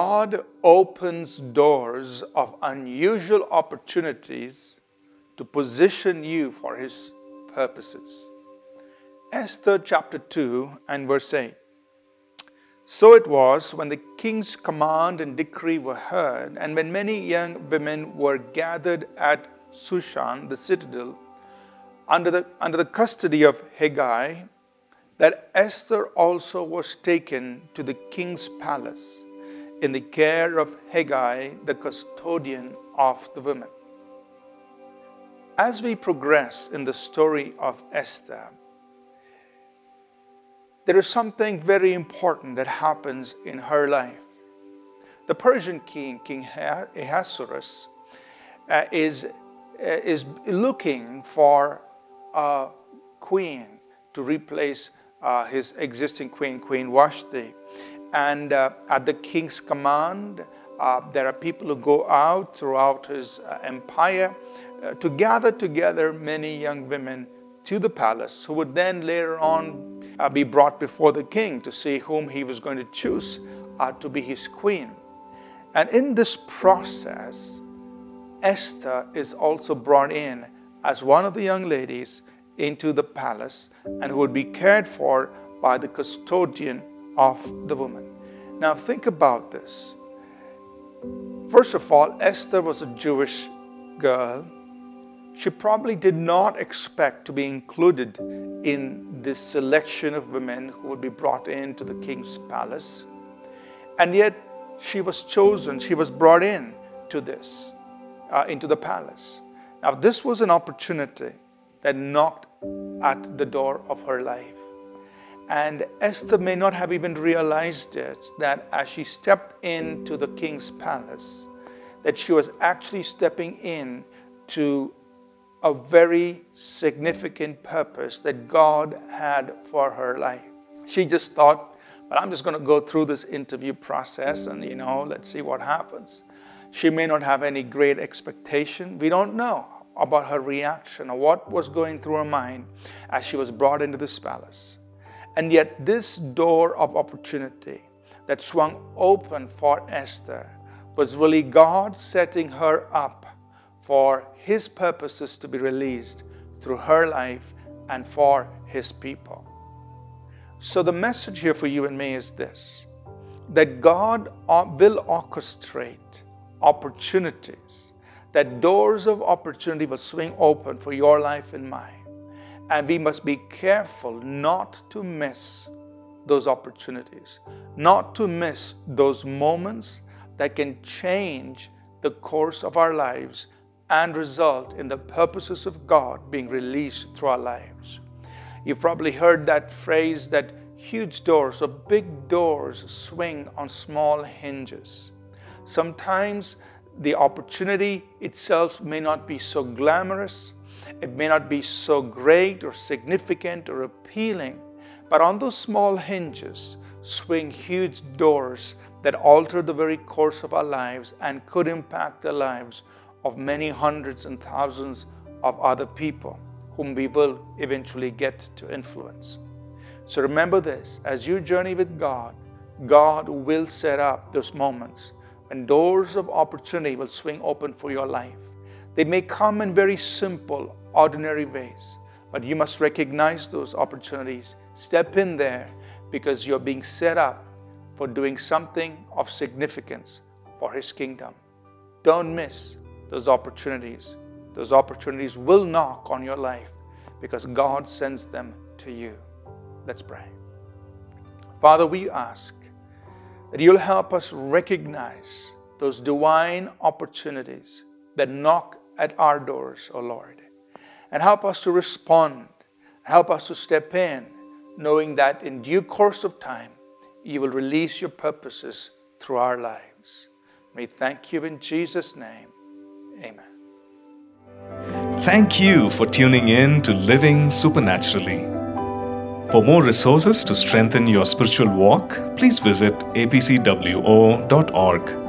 God opens doors of unusual opportunities to position you for His purposes. Esther chapter 2 and verse 8. So it was when the king's command and decree were heard, and when many young women were gathered at Sushan, the citadel, under the custody of Hegai, that Esther also was taken to the king's palace in the care of Hegai, the custodian of the women. As we progress in the story of Esther, there is something very important that happens in her life. The Persian king, King Ahasuerus, is looking for a queen to replace his existing queen, Queen Vashti. And at the king's command, there are people who go out throughout his empire to gather together many young women to the palace, who would then later on be brought before the king to see whom he was going to choose to be his queen. And in this process, Esther is also brought in as one of the young ladies into the palace, and who would be cared for by the custodian of the woman. Now think about this. First of all, Esther was a Jewish girl. She probably did not expect to be included in this selection of women who would be brought into the king's palace. And yet she was chosen, she was brought in to this, into the palace. Now this was an opportunity that knocked at the door of her life. And Esther may not have even realized it, that as she stepped into the king's palace, that she was actually stepping in to a very significant purpose that God had for her life. She just thought, well, I'm just going to go through this interview process and, let's see what happens. She may not have any great expectation. We don't know about her reaction or what was going through her mind as she was brought into this palace. And yet this door of opportunity that swung open for Esther was really God setting her up for His purposes to be released through her life and for His people. So the message here for you and me is this, that God will orchestrate opportunities, that doors of opportunity will swing open for your life and mine. And we must be careful not to miss those opportunities, not to miss those moments that can change the course of our lives and result in the purposes of God being released through our lives. You've probably heard that phrase that huge doors or big doors swing on small hinges. Sometimes the opportunity itself may not be so glamorous, it may not be so great or significant or appealing, but on those small hinges swing huge doors that alter the very course of our lives and could impact the lives of many hundreds and thousands of other people whom we will eventually get to influence. So remember this, as you journey with God, God will set up those moments when doors of opportunity will swing open for your life. They may come in very simple, ordinary ways, but you must recognize those opportunities. Step in there, because you're being set up for doing something of significance for His kingdom. Don't miss those opportunities. Those opportunities will knock on your life because God sends them to you. Let's pray. Father, we ask that You'll help us recognize those divine opportunities that knock at our doors, O Lord, and help us to respond, help us to step in, knowing that in due course of time, You will release Your purposes through our lives. We thank You in Jesus' name. Amen. Thank you for tuning in to Living Supernaturally. For more resources to strengthen your spiritual walk, please visit apcwo.org.